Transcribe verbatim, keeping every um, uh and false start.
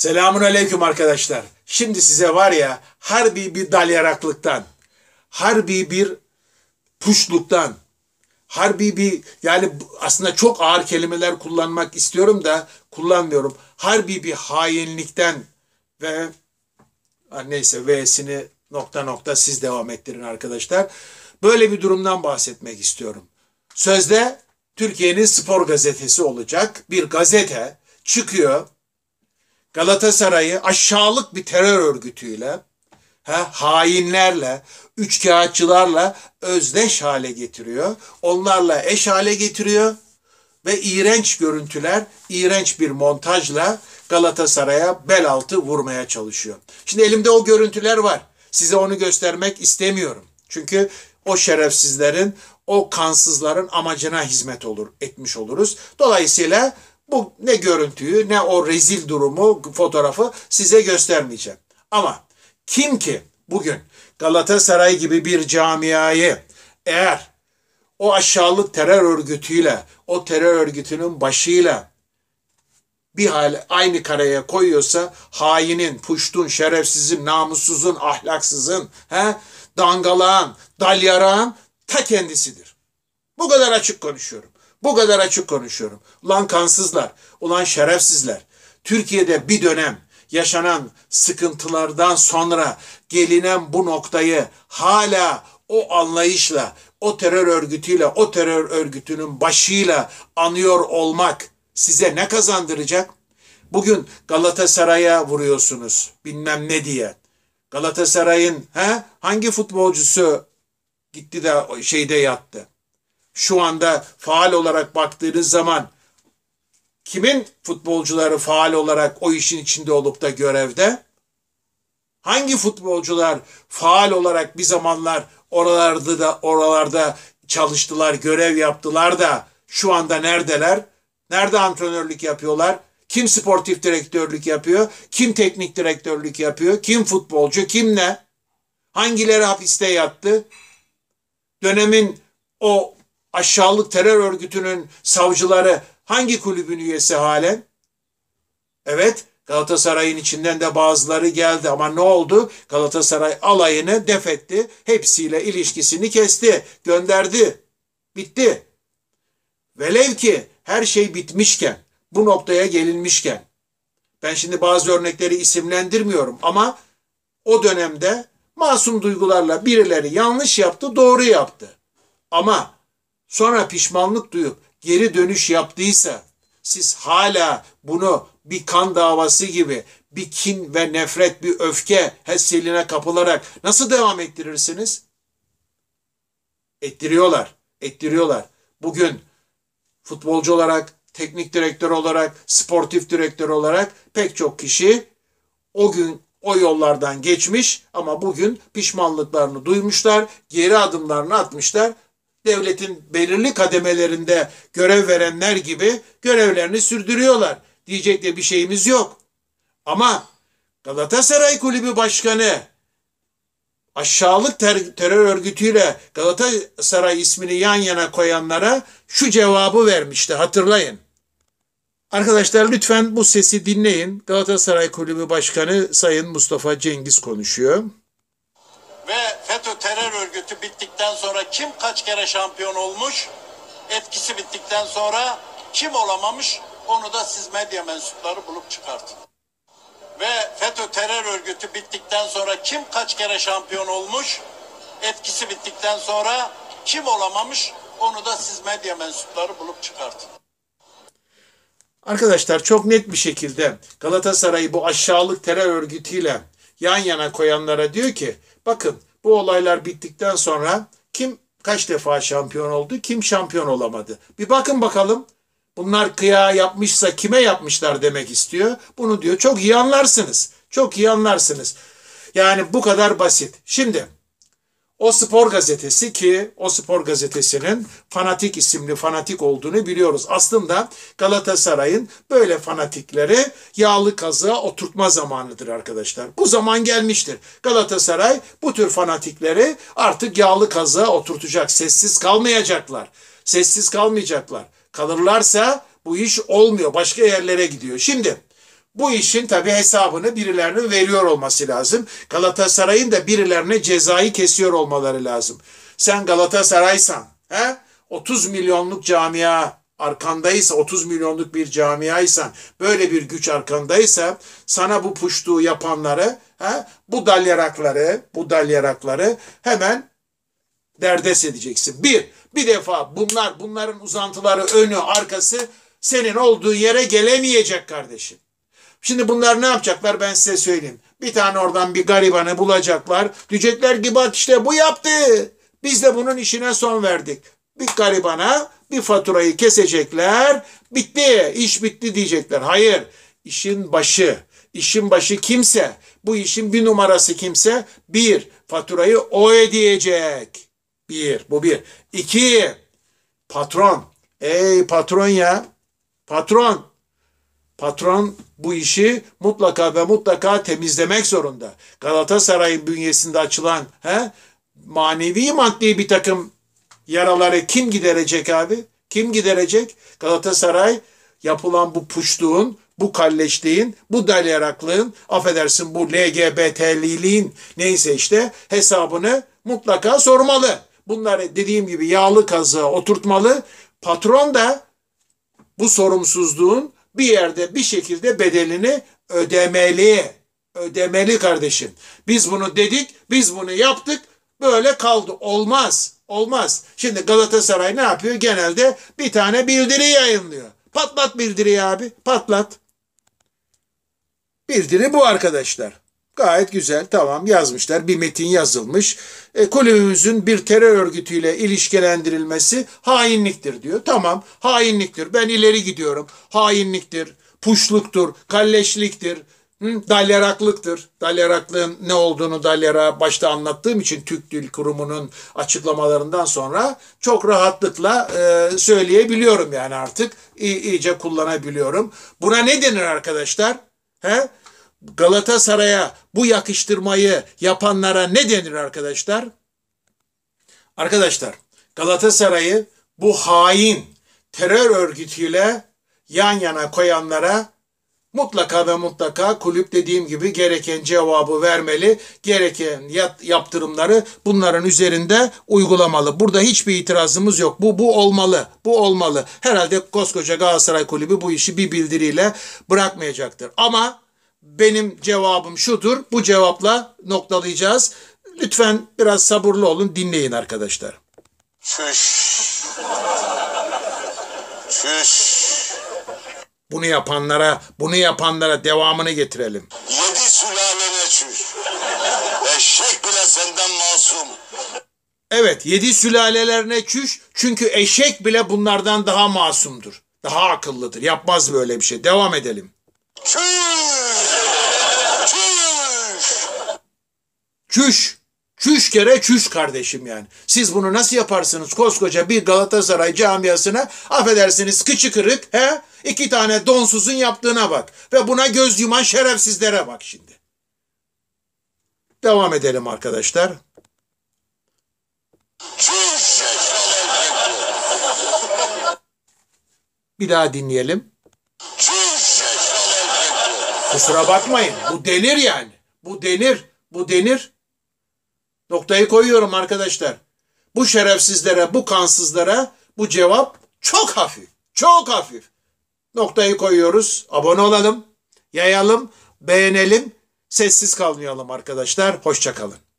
Selamun aleyküm arkadaşlar. Şimdi size var ya harbi bir dalyaraklıktan, harbi bir puşluktan, harbi bir yani aslında çok ağır kelimeler kullanmak istiyorum da kullanmıyorum. Harbi bir hainlikten ve neyse V'sini nokta nokta siz devam ettirin arkadaşlar. Böyle bir durumdan bahsetmek istiyorum. Sözde Türkiye'nin spor gazetesi olacak bir gazete çıkıyor. Galatasaray'ı aşağılık bir terör örgütüyle, ha, hainlerle, üçkağıtçılarla özdeş hale getiriyor. Onlarla eş hale getiriyor ve iğrenç görüntüler, iğrenç bir montajla Galatasaray'a bel altı vurmaya çalışıyor. Şimdi elimde o görüntüler var. Size onu göstermek istemiyorum. Çünkü o şerefsizlerin, o kansızların amacına hizmet olur, etmiş oluruz. Dolayısıyla bu ne görüntüyü ne o rezil durumu, fotoğrafı size göstermeyeceğim. Ama kim ki bugün Galatasaray gibi bir camiayı eğer o aşağılık terör örgütüyle, o terör örgütünün başıyla bir hale, aynı karaya koyuyorsa hainin, puştun, şerefsizin, namussuzun, ahlaksızın, he, dangalağın, dalyarağın ta kendisidir. Bu kadar açık konuşuyorum. Bu kadar açık konuşuyorum. Ulan kansızlar, ulan şerefsizler. Türkiye'de bir dönem yaşanan sıkıntılardan sonra gelinen bu noktayı hala o anlayışla, o terör örgütüyle, o terör örgütünün başıyla anıyor olmak size ne kazandıracak? Bugün Galatasaray'a vuruyorsunuz bilmem ne diye. Galatasaray'ın he, hangi futbolcusu gitti de şeyde yattı? Şu anda faal olarak baktığınız zaman kimin futbolcuları faal olarak o işin içinde olup da görevde? Hangi futbolcular faal olarak bir zamanlar oralarda da oralarda çalıştılar, görev yaptılar da şu anda neredeler? Nerede antrenörlük yapıyorlar? Kim sportif direktörlük yapıyor? Kim teknik direktörlük yapıyor? Kim futbolcu? Kim ne? Hangileri hapiste yattı? Dönemin o aşağılık terör örgütünün savcıları hangi kulübün üyesi halen? Evet, Galatasaray'ın içinden de bazıları geldi ama ne oldu? Galatasaray alayını def etti. Hepsiyle ilişkisini kesti, gönderdi. Bitti. Velev ki her şey bitmişken, bu noktaya gelinmişken, ben şimdi bazı örnekleri isimlendirmiyorum ama o dönemde masum duygularla birileri yanlış yaptı, doğru yaptı. Ama sonra pişmanlık duyup geri dönüş yaptıysa siz hala bunu bir kan davası gibi bir kin ve nefret, bir öfke hesseline kapılarak nasıl devam ettirirsiniz? Ettiriyorlar, ettiriyorlar. Bugün futbolcu olarak, teknik direktör olarak, sportif direktör olarak pek çok kişi o gün o yollardan geçmiş ama bugün pişmanlıklarını duymuşlar, geri adımlarını atmışlar. Devletin belirli kademelerinde görev verenler gibi görevlerini sürdürüyorlar. Diyecek de bir şeyimiz yok. Ama Galatasaray Kulübü Başkanı aşağılık ter terör örgütüyle Galatasaray ismini yan yana koyanlara şu cevabı vermişti, hatırlayın. Arkadaşlar lütfen bu sesi dinleyin. Galatasaray Kulübü Başkanı Sayın Mustafa Cengiz konuşuyor. Ve FETÖ terör örgütü bittikten sonra kim kaç kere şampiyon olmuş, etkisi bittikten sonra kim olamamış, onu da siz medya mensupları bulup çıkartın. Ve FETÖ terör örgütü bittikten sonra kim kaç kere şampiyon olmuş, etkisi bittikten sonra kim olamamış, onu da siz medya mensupları bulup çıkartın. Arkadaşlar çok net bir şekilde Galatasaray'ı bu aşağılık terör örgütüyle yan yana koyanlara diyor ki, bakın bu olaylar bittikten sonra kim kaç defa şampiyon oldu, kim şampiyon olamadı. Bir bakın bakalım bunlar kıya yapmışsa kime yapmışlar demek istiyor. Bunu diyor çok iyi anlarsınız, çok iyi anlarsınız. Yani bu kadar basit. Şimdi o spor gazetesi ki o spor gazetesinin fanatik isimli fanatik olduğunu biliyoruz. Aslında Galatasaray'ın böyle fanatikleri yağlı kazığa oturtma zamanıdır arkadaşlar. Bu zaman gelmiştir. Galatasaray bu tür fanatikleri artık yağlı kazığa oturtacak. Sessiz kalmayacaklar. Sessiz kalmayacaklar. Kalırlarsa bu iş olmuyor. Başka yerlere gidiyor. Şimdi Bu işin tabii hesabını birilerine veriyor olması lazım. Galatasaray'ın da birilerine cezayı kesiyor olmaları lazım. Sen Galatasaray'san, he? otuz milyonluk camia arkandaysa, otuz milyonluk bir camiaysan, böyle bir güç arkandaysa, sana bu puştuğu yapanları, he? bu dalyarakları, bu dalyarakları hemen derdest edeceksin. Bir, bir defa bunlar, bunların uzantıları, önü, arkası senin olduğun yere gelemeyecek kardeşim. Şimdi bunlar ne yapacaklar ben size söyleyeyim. Bir tane oradan bir garibanı bulacaklar. Diyecekler ki bak işte bu yaptı. Biz de bunun işine son verdik. Bir garibana bir faturayı kesecekler. Bitti, iş bitti diyecekler. Hayır, işin başı. İşin başı kimse, bu işin bir numarası kimse, bir, faturayı o ödeyecek. Bir, bu bir. İki, patron. Ey patron ya, patron. Patron bu işi mutlaka ve mutlaka temizlemek zorunda. Galatasaray'ın bünyesinde açılan he, manevi maddi bir takım yaraları kim giderecek abi? Kim giderecek? Galatasaray yapılan bu puştuğun, bu kalleşliğin, bu dalyaraklığın, affedersin bu L G B T'liliğin neyse işte hesabını mutlaka sormalı. Bunları dediğim gibi yağlı kazığa oturtmalı. Patron da bu sorumsuzluğun bir yerde bir şekilde bedelini ödemeli. Ödemeli kardeşim. Biz bunu dedik, biz bunu yaptık, böyle kaldı. Olmaz, olmaz. Şimdi Galatasaray ne yapıyor? Genelde bir tane bildiri yayınlıyor. Patlat bildiriyi abi, patlat. Bildiri bu arkadaşlar. Gayet güzel, tamam yazmışlar, bir metin yazılmış. E, kulübümüzün bir terör örgütüyle ilişkilendirilmesi hainliktir diyor. Tamam, hainliktir. Ben ileri gidiyorum. Hainliktir, puşluktur, kalleşliktir, hı, dalyaraklıktır. Dalyaraklığın ne olduğunu dalyara başta anlattığım için Türk Dil Kurumu'nun açıklamalarından sonra çok rahatlıkla e, söyleyebiliyorum yani artık. İ, iyice kullanabiliyorum. Buna ne denir arkadaşlar? He? Galatasaray'a bu yakıştırmayı yapanlara ne denir arkadaşlar? Arkadaşlar, Galatasaray'ı bu hain terör örgütüyle yan yana koyanlara mutlaka ve mutlaka kulüp dediğim gibi gereken cevabı vermeli, gereken yaptırımları bunların üzerinde uygulamalı. Burada hiçbir itirazımız yok. Bu bu olmalı. Bu olmalı. Herhalde koskoca Galatasaray Kulübü bu işi bir bildiriyle bırakmayacaktır. Ama benim cevabım şudur. Bu cevapla noktalayacağız. Lütfen biraz sabırlı olun. Dinleyin arkadaşlar. Çüş. Çüş. Bunu yapanlara, bunu yapanlara devamını getirelim. Yedi sülalene çüş. Eşek bile senden masum. Evet, yedi sülalelerine çüş. Çünkü eşek bile bunlardan daha masumdur. Daha akıllıdır. Yapmaz böyle bir şey. Devam edelim. Çüş. Çüş. Çüş. Çüş kere çüş kardeşim yani. Siz bunu nasıl yaparsınız koskoca bir Galatasaray camiasına? Affedersiniz kıçı kırık, he? İki tane donsuzun yaptığına bak. Ve buna göz yuman şerefsizlere bak şimdi. Devam edelim arkadaşlar. Çüş. Bir daha dinleyelim. Çüş. Kusura bakmayın. Bu denir yani. Bu denir. Bu denir. Noktayı koyuyorum arkadaşlar. Bu şerefsizlere, bu kansızlara bu cevap çok hafif. Çok hafif. Noktayı koyuyoruz. Abone olalım, yayalım, beğenelim, sessiz kalmayalım arkadaşlar. Hoşça kalın.